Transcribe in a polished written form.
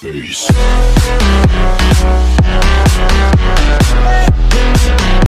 face.